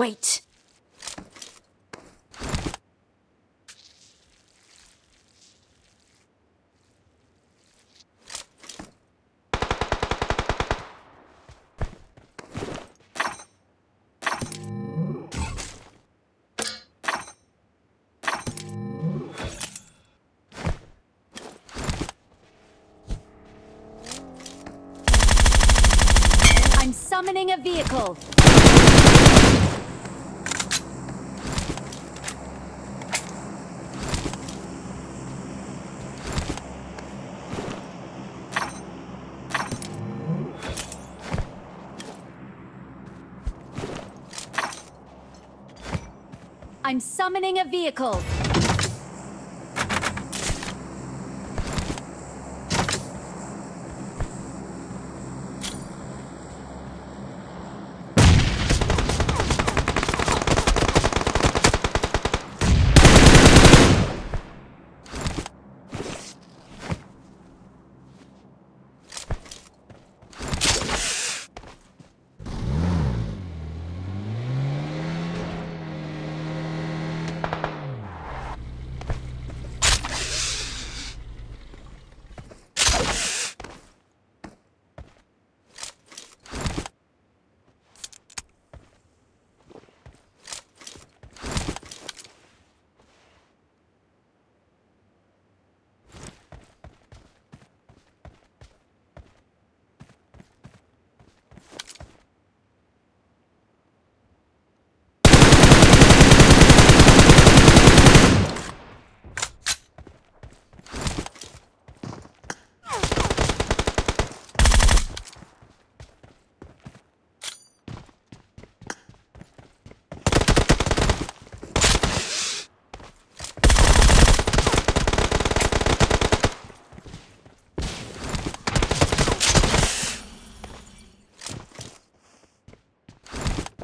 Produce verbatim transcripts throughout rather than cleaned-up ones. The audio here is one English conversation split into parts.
Wait. Summoning a vehicle. I'm summoning a vehicle.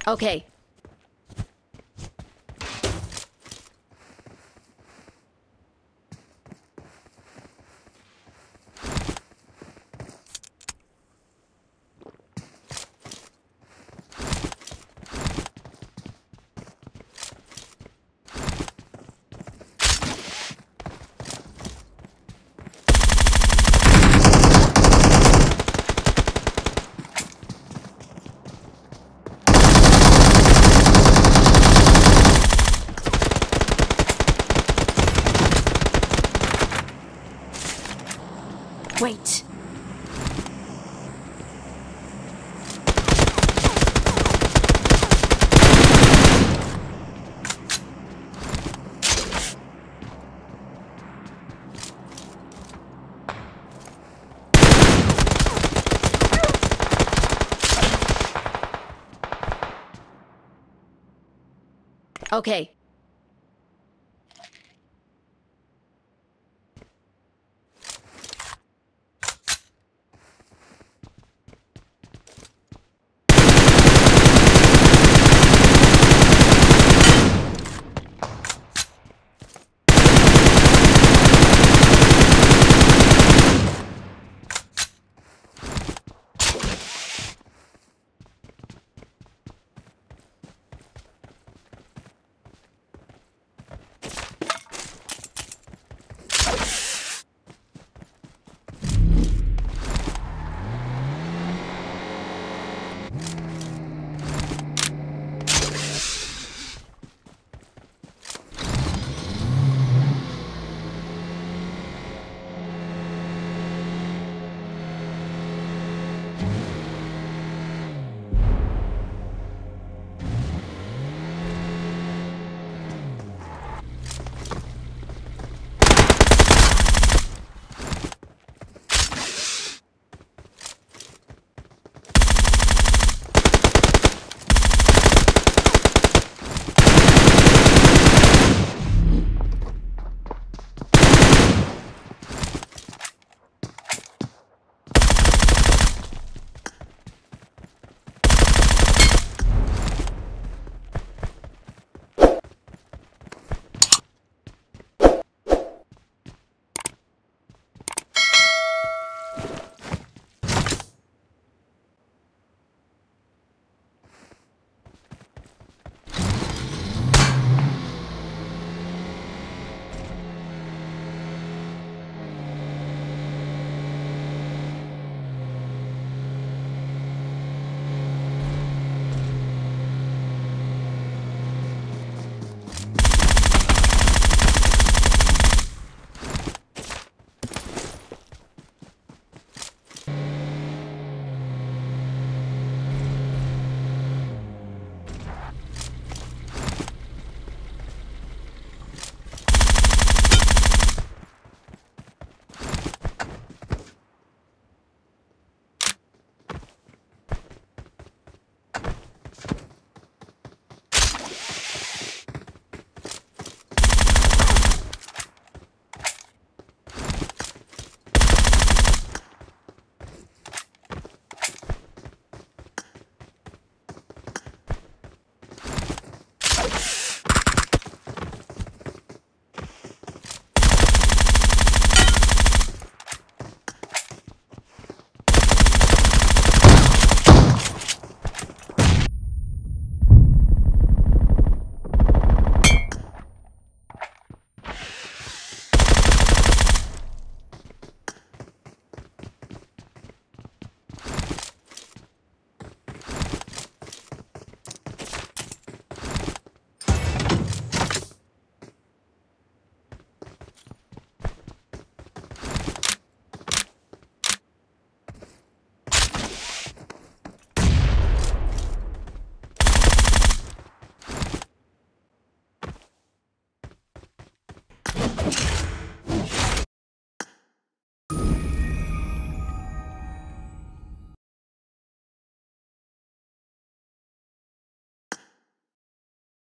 Okay. Wait. Okay.